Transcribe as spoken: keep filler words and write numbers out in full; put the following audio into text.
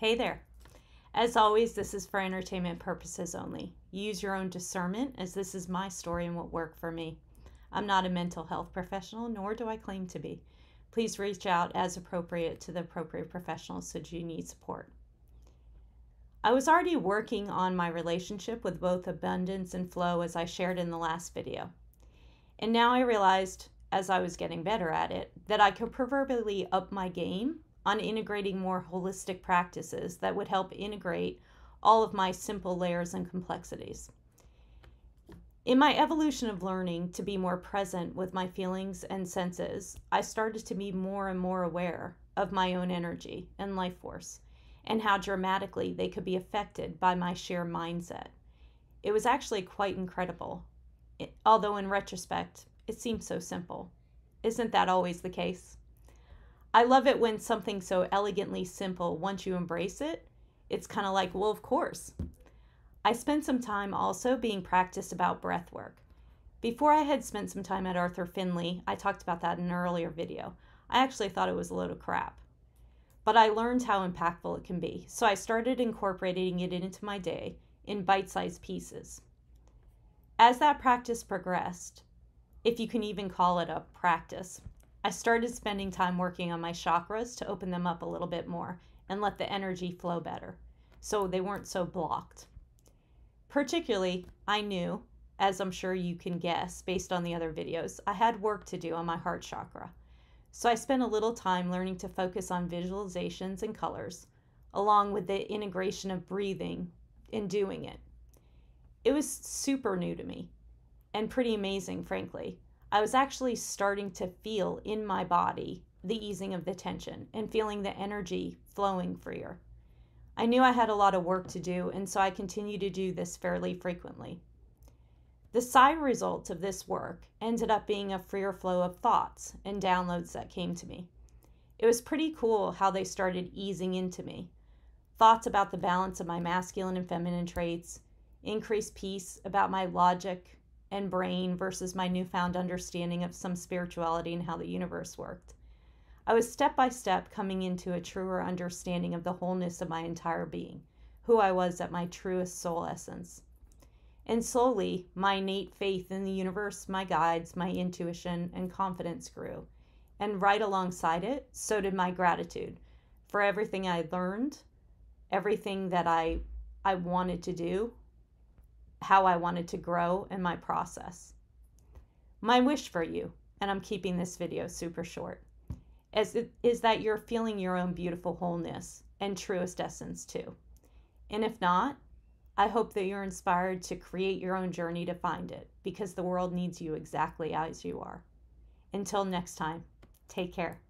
Hey there. As always, this is for entertainment purposes only. Use your own discernment, as this is my story and what worked for me. I'm not a mental health professional, nor do I claim to be. Please reach out as appropriate to the appropriate professionals should you need support. I was already working on my relationship with both abundance and flow, as I shared in the last video. And now I realized, as I was getting better at it, that I could proverbially up my game on integrating more holistic practices that would help integrate all of my simple layers and complexities. In my evolution of learning to be more present with my feelings and senses, I started to be more and more aware of my own energy and life force, and how dramatically they could be affected by my sheer mindset. It was actually quite incredible, it, although in retrospect, it seems so simple. Isn't that always the case? I love it when something so elegantly simple, once you embrace it, it's kind of like, well, of course. I spent some time also being practiced about breath work. Before I had spent some time at Arthur Findlay, I talked about that in an earlier video. I actually thought it was a load of crap, but I learned how impactful it can be. So I started incorporating it into my day in bite-sized pieces. As that practice progressed, if you can even call it a practice, I started spending time working on my chakras to open them up a little bit more and let the energy flow better, so they weren't so blocked. Particularly, I knew, as I'm sure you can guess based on the other videos, I had work to do on my heart chakra. So I spent a little time learning to focus on visualizations and colors, along with the integration of breathing and doing it. It was super new to me, and pretty amazing, frankly. I was actually starting to feel in my body the easing of the tension and feeling the energy flowing freer. I knew I had a lot of work to do, and so I continued to do this fairly frequently. The side result of this work ended up being a freer flow of thoughts and downloads that came to me. It was pretty cool how they started easing into me. Thoughts about the balance of my masculine and feminine traits, increased peace about my logic and brain versus my newfound understanding of some spirituality and how the universe worked. I was step by step coming into a truer understanding of the wholeness of my entire being, who I was at my truest soul essence. And slowly, my innate faith in the universe, my guides, my intuition, and confidence grew. And right alongside it, so did my gratitude for everything I learned, everything that I, I wanted to do, how I wanted to grow in my process. My wish for you, and I'm keeping this video super short, is, it, is that you're feeling your own beautiful wholeness and truest essence too. And if not, I hope that you're inspired to create your own journey to find it, because the world needs you exactly as you are. Until next time, take care.